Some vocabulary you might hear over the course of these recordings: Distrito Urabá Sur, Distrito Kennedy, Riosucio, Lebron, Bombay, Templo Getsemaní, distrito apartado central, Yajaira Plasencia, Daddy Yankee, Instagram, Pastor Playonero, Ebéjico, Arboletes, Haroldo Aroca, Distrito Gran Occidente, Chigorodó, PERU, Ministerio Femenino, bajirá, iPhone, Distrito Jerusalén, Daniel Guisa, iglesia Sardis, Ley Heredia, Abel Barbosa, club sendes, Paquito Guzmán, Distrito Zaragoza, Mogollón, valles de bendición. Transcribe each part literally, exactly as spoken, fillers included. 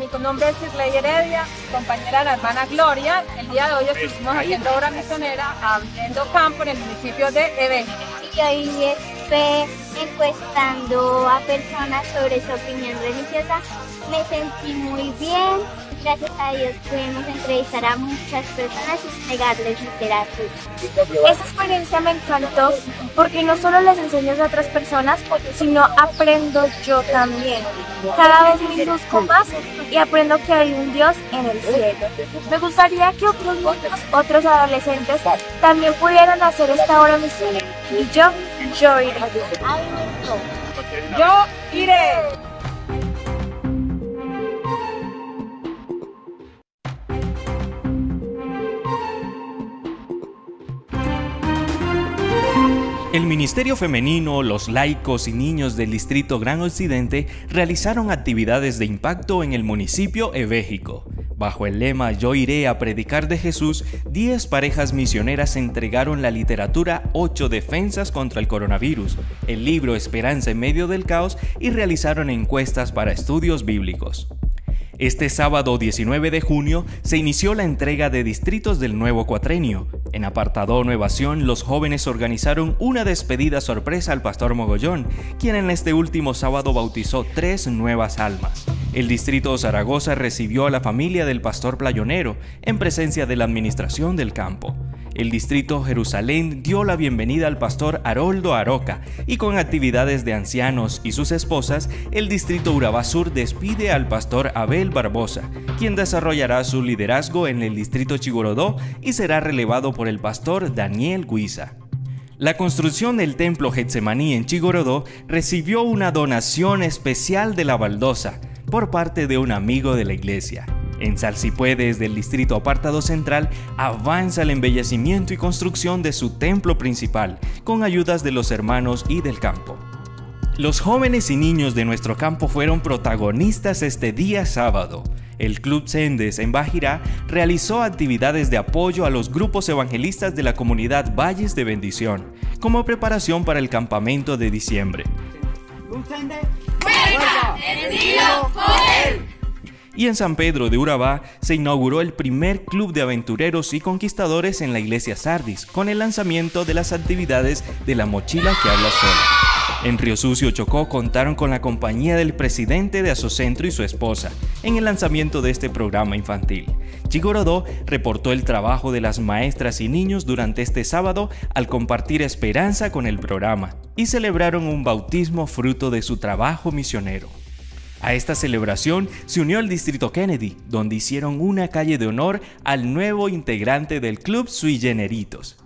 Mi nombre es Ley Heredia, compañera de la hermana Gloria. El día de hoy estuvimos haciendo obra misionera, abriendo campo en el municipio de Ebéjico. Y hoy fue encuestando a personas sobre su opinión religiosa. Me sentí muy bien. Gracias a Dios pudimos entrevistar a muchas personas y entregarles literatura. Esta experiencia me encantó porque no solo les enseñas a otras personas, sino aprendo yo también. Cada vez me busco más y aprendo que hay un Dios en el cielo. Me gustaría que otros niños, otros adolescentes también pudieran hacer esta obra misionera. Y yo, yo iré. Yo iré. El Ministerio Femenino, los laicos y niños del Distrito Gran Occidente realizaron actividades de impacto en el municipio Ebéjico. Bajo el lema Yo iré a predicar de Jesús, diez parejas misioneras entregaron la literatura ocho defensas contra el coronavirus, el libro Esperanza en medio del caos y realizaron encuestas para estudios bíblicos. Este sábado diecinueve de junio se inició la entrega de distritos del nuevo cuatrenio. En apartado Nuevación, los jóvenes organizaron una despedida sorpresa al pastor Mogollón, quien en este último sábado bautizó tres nuevas almas. El distrito Zaragoza recibió a la familia del pastor Playonero en presencia de la administración del campo. El distrito Jerusalén dio la bienvenida al pastor Haroldo Aroca y con actividades de ancianos y sus esposas, el distrito Urabá Sur despide al pastor Abel Barbosa, quien desarrollará su liderazgo en el distrito Chigorodó y será relevado por el pastor Daniel Guisa. La construcción del Templo Getsemaní en Chigorodó recibió una donación especial de la baldosa por parte de un amigo de la iglesia. En Salcipué, desde el distrito apartado central, avanza el embellecimiento y construcción de su templo principal, con ayudas de los hermanos y del campo. Los jóvenes y niños de nuestro campo fueron protagonistas este día sábado. El club Sendes en Bajirá realizó actividades de apoyo a los grupos evangelistas de la comunidad Valles de Bendición, como preparación para el campamento de diciembre. Y en San Pedro de Urabá se inauguró el primer club de aventureros y conquistadores en la iglesia Sardis, con el lanzamiento de las actividades de la mochila que habla sola. En Riosucio, Chocó, contaron con la compañía del presidente de Asocentro y su esposa en el lanzamiento de este programa infantil. Chigorodó reportó el trabajo de las maestras y niños durante este sábado al compartir esperanza con el programa y celebraron un bautismo fruto de su trabajo misionero. A esta celebración se unió el Distrito Kennedy, donde hicieron una calle de honor al nuevo integrante del club Sui Generitos.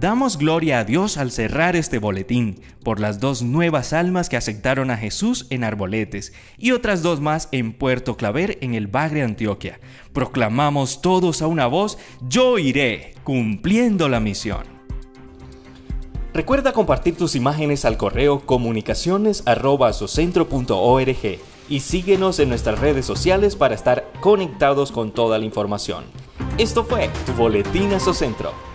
Damos gloria a Dios al cerrar este boletín por las dos nuevas almas que aceptaron a Jesús en Arboletes y otras dos más en Puerto Claver en el Bagre, Antioquia. Proclamamos todos a una voz, yo iré, cumpliendo la misión. Recuerda compartir tus imágenes al correo comunicaciones arroba asocentro punto org y síguenos en nuestras redes sociales para estar conectados con toda la información. Esto fue tu Boletín Asocentro.